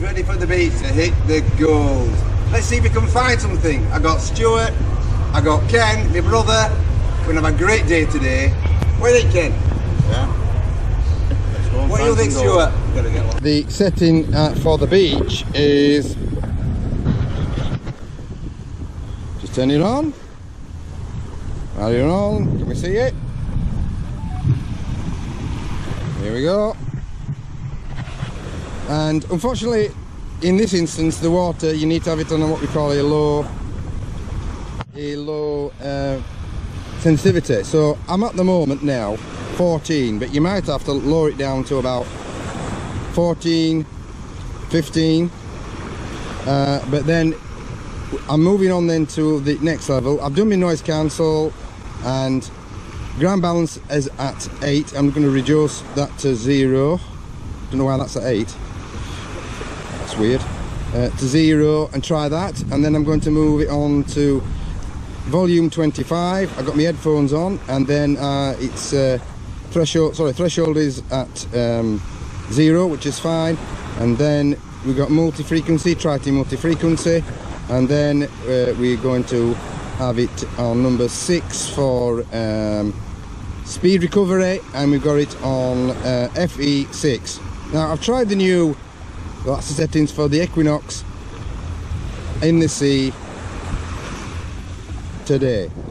Everyone's ready for the beat to hit the goals. Let's see if we can find something. I got Stuart, I got Ken, my brother. We're gonna have a great day today. What do you think, Ken? Yeah. What do you think, Stuart? The setting for the beach is... Just turn it on. Are you on? Can we see it? Here we go. And unfortunately, in this instance, the water, you need to have it on what we call a low sensitivity. So I'm at the moment now 14, but you might have to lower it down to about 14, 15. But then I'm moving on then to the next level. I've done my noise cancel and ground balance is at 8. I'm going to reduce that to 0. Don't know why that's at 8. That's weird. To 0 and try that, and then I'm going to move it on to volume 25. I've got my headphones on, and then it's threshold is at 0, which is fine. And then we've got multi-frequency, try to multi-frequency, and then we're going to have it on number 6 for speed recovery, and we've got it on FE6. Now I've tried the new that's the settings for the Equinox in the sea today.